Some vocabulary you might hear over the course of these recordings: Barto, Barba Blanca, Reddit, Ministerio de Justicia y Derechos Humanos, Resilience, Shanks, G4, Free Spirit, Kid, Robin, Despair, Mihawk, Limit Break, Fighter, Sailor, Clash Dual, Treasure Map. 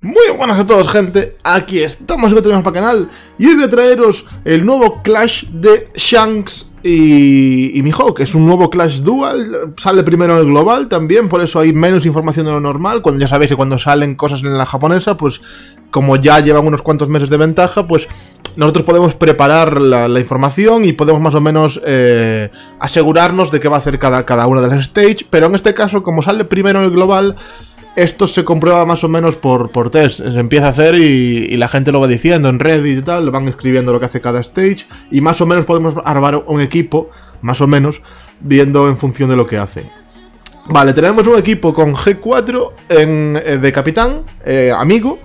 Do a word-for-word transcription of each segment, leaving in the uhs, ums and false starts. Muy buenas a todos, gente, aquí estamos que tenemos para el canal y hoy voy a traeros el nuevo Clash de Shanks y, y Mihawk. Es un nuevo Clash Dual, sale primero en el global también, por eso hay menos información de lo normal. Cuando ya sabéis que cuando salen cosas en la japonesa, pues como ya llevan unos cuantos meses de ventaja, pues nosotros podemos preparar la, la información y podemos más o menos eh, asegurarnos de qué va a hacer cada, cada una de las stage. Pero en este caso, como sale primero en el global, esto se comprueba más o menos por, por test. Se empieza a hacer y, y la gente lo va diciendo en Reddit y tal, van escribiendo lo que hace cada stage y más o menos podemos armar un equipo, más o menos, viendo en función de lo que hace. Vale, tenemos un equipo con G cuatro en, eh, de capitán, eh, amigo,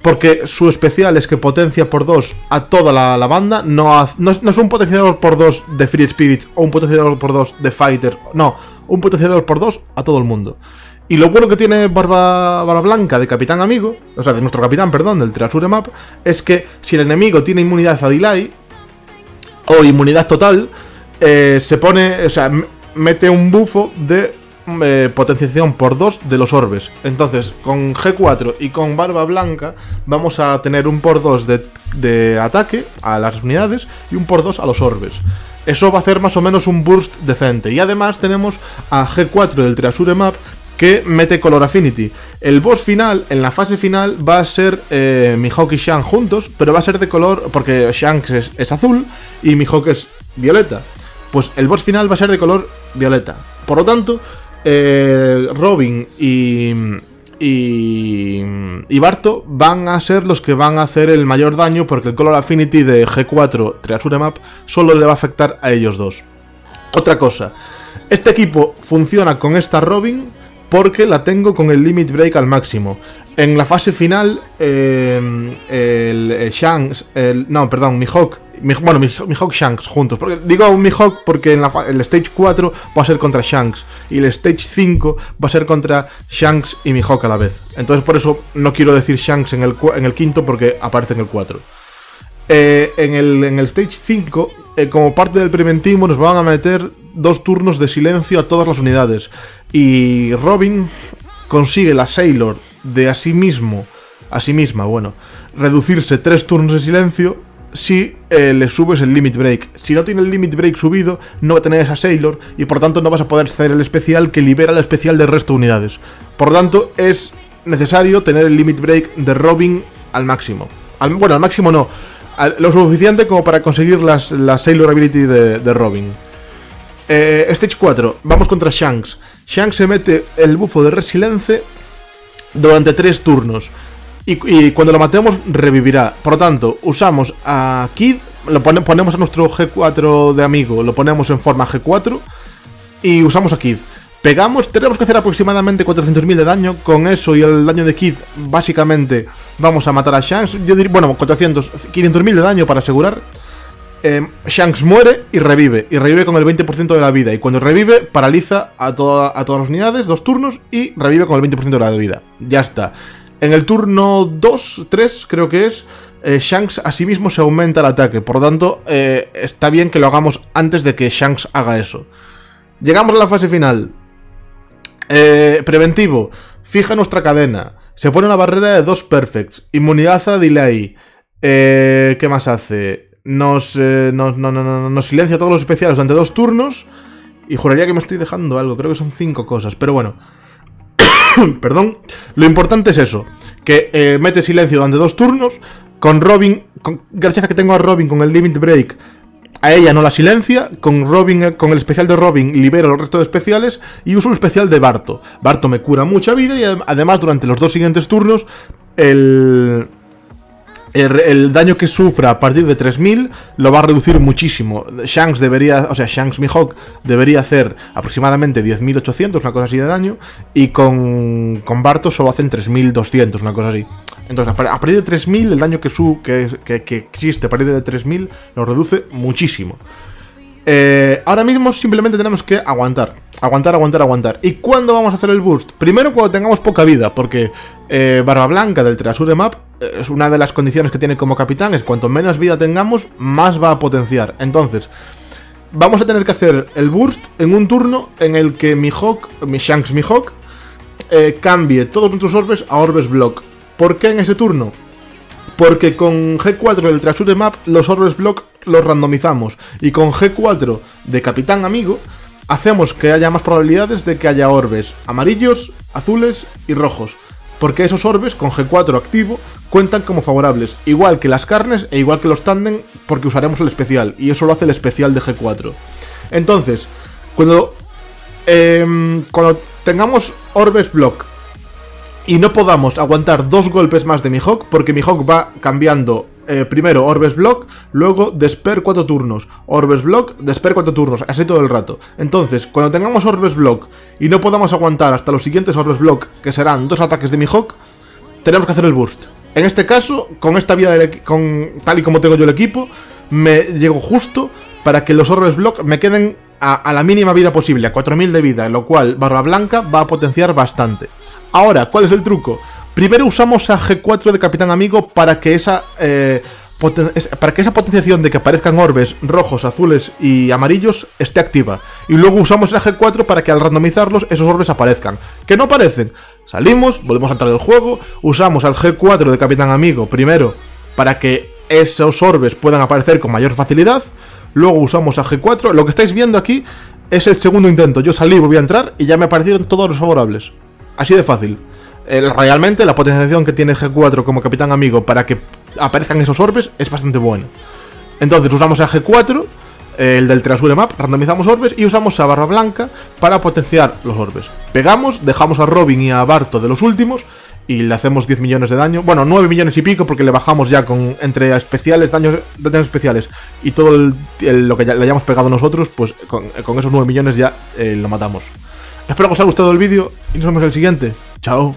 porque su especial es que potencia por dos a toda la, la banda. No, ha, no, no es un potenciador por dos de Free Spirit o un potenciador por dos de Fighter, no, un potenciador por dos a todo el mundo. Y lo bueno que tiene Barba, Barba Blanca de capitán amigo, o sea, de nuestro capitán, perdón, del Treasure Map, es que si el enemigo tiene inmunidad a delay o inmunidad total, eh, se pone, o sea, mete un bufo de eh, potenciación por dos de los orbes. Entonces, con G cuatro y con Barba Blanca vamos a tener un por dos de, de ataque a las unidades y un por dos a los orbes. Eso va a hacer más o menos un burst decente. Y además tenemos a G cuatro del Treasure Map, que mete Color Affinity. El boss final, en la fase final, va a ser eh, Mihawk y Shanks juntos, pero va a ser de color, porque Shanks es, es azul y Mihawk es violeta. Pues el boss final va a ser de color violeta. Por lo tanto, eh, Robin y, y, y Barto van a ser los que van a hacer el mayor daño, porque el Color Affinity de G cuatro Treasure Map solo le va a afectar a ellos dos. Otra cosa, este equipo funciona con esta Robin porque la tengo con el Limit Break al máximo. En la fase final, eh, el, el Shanks, el, no, perdón, Mihawk, Mih, bueno, Mihawk Shanks juntos. Porque, digo Mihawk porque en la, el Stage cuatro va a ser contra Shanks y el Stage cinco va a ser contra Shanks y Mihawk a la vez. Entonces por eso no quiero decir Shanks en el, en el quinto porque aparece en el cuatro. Eh, en, el, en el Stage cinco, eh, como parte del preventivo, nos van a meter dos turnos de silencio a todas las unidades. Y Robin consigue la Sailor de a sí mismo, a sí misma, bueno, reducirse tres turnos de silencio si eh, le subes el Limit Break. Si no tiene el Limit Break subido, no va a tener esa Sailor y por tanto no vas a poder hacer el especial que libera el especial del resto de unidades. Por tanto, es necesario tener el Limit Break de Robin al máximo. Al, bueno, al máximo no, al, lo suficiente como para conseguir las, la Sailor Ability de, de Robin. Eh, Stage cuatro, vamos contra Shanks. Shanks se mete el bufo de Resilience durante tres turnos y, y cuando lo matemos revivirá. Por lo tanto, usamos a Kid, lo pone, ponemos a nuestro G cuatro de amigo, lo ponemos en forma G cuatro y usamos a Kid. Pegamos, tenemos que hacer aproximadamente cuatrocientos mil de daño. Con eso y el daño de Kid, básicamente vamos a matar a Shanks. Yo diría, bueno, cuatrocientos, quinientos mil de daño para asegurar. Eh, Shanks muere y revive, y revive con el veinte por ciento de la vida, y cuando revive paraliza a, toda, a todas las unidades, dos turnos, y revive con el veinte por ciento de la vida. Ya está. En el turno dos, tres creo que es, eh, Shanks a sí mismo se aumenta el ataque, por lo tanto eh, está bien que lo hagamos antes de que Shanks haga eso. Llegamos a la fase final. Eh, preventivo, fija nuestra cadena, se pone una barrera de dos perfects, inmunidad a delay, eh, ¿qué más hace? Nos, eh, nos, no, no, no, nos silencia todos los especiales durante dos turnos. Y juraría que me estoy dejando algo, creo que son cinco cosas, pero bueno. Perdón. Lo importante es eso, que eh, mete silencio durante dos turnos. Con Robin, con, gracias a que tengo a Robin con el Limit Break, a ella no la silencia. Con Robin, con el especial de Robin libero el resto de especiales. Y uso el especial de Barto. Barto me cura mucha vida y ad- además durante los dos siguientes turnos El... El, el daño que sufra a partir de tres mil lo va a reducir muchísimo. Shanks debería, o sea, Shanks Mihawk debería hacer aproximadamente diez mil ochocientos, una cosa así de daño, y con, con Barto solo hacen tres mil doscientos, una cosa así. Entonces, a partir de tres mil, el daño que, su, que, que, que existe a partir de tres mil lo reduce muchísimo. Eh, ahora mismo simplemente tenemos que aguantar, aguantar, aguantar, aguantar. ¿Y cuándo vamos a hacer el burst? Primero cuando tengamos poca vida, porque eh, Barba Blanca del Treasure Map eh, es una de las condiciones que tiene como capitán, es cuanto menos vida tengamos, más va a potenciar. Entonces, vamos a tener que hacer el burst en un turno en el que Mihawk, mi Shanks Mihawk, eh, cambie todos nuestros orbes a orbes block. ¿Por qué en este turno? Porque con G cuatro del Treasure Map los orbes block los randomizamos, y con G cuatro de Capitán Amigo hacemos que haya más probabilidades de que haya orbes amarillos, azules y rojos, porque esos orbes con G cuatro activo cuentan como favorables, igual que las carnes e igual que los tándem, porque usaremos el especial, y eso lo hace el especial de G cuatro. Entonces, cuando, eh, cuando tengamos orbes block y no podamos aguantar dos golpes más de Mihawk, porque Mihawk va cambiando, eh, primero orbes block, luego Despair cuatro turnos, orbes block, Despair cuatro turnos, así todo el rato. Entonces, cuando tengamos orbes block y no podamos aguantar hasta los siguientes orbes block, que serán dos ataques de Mihawk, tenemos que hacer el burst. En este caso, con esta vida del, con, tal y como tengo yo el equipo, me llego justo para que los orbes block me queden a, a la mínima vida posible, a cuatro mil de vida, lo cual Barba Blanca va a potenciar bastante. Ahora, ¿cuál es el truco? Primero usamos a G cuatro de Capitán Amigo para que esa, eh, poten para que esa potenciación de que aparezcan orbes rojos, azules y amarillos esté activa. Y luego usamos a G cuatro para que al randomizarlos esos orbes aparezcan. ¿Que no aparecen? Salimos, volvemos a entrar del juego, usamos al G cuatro de Capitán Amigo primero para que esos orbes puedan aparecer con mayor facilidad. Luego usamos a G cuatro. Lo que estáis viendo aquí es el segundo intento. Yo salí, volví a entrar y ya me aparecieron todos los favorables. Así de fácil. Eh, realmente la potenciación que tiene G cuatro como Capitán Amigo para que aparezcan esos orbes es bastante buena. Entonces usamos a G cuatro, eh, el del Treasure Map, randomizamos orbes y usamos a Barba Blanca para potenciar los orbes. Pegamos, dejamos a Robin y a Barto de los últimos y le hacemos diez millones de daño. Bueno, nueve millones y pico porque le bajamos ya con entre especiales, daños, daños especiales y todo el, el, lo que ya, le hayamos pegado nosotros, pues con, con esos nueve millones ya eh, lo matamos. Espero que os haya gustado el vídeo y nos vemos en el siguiente. Chao.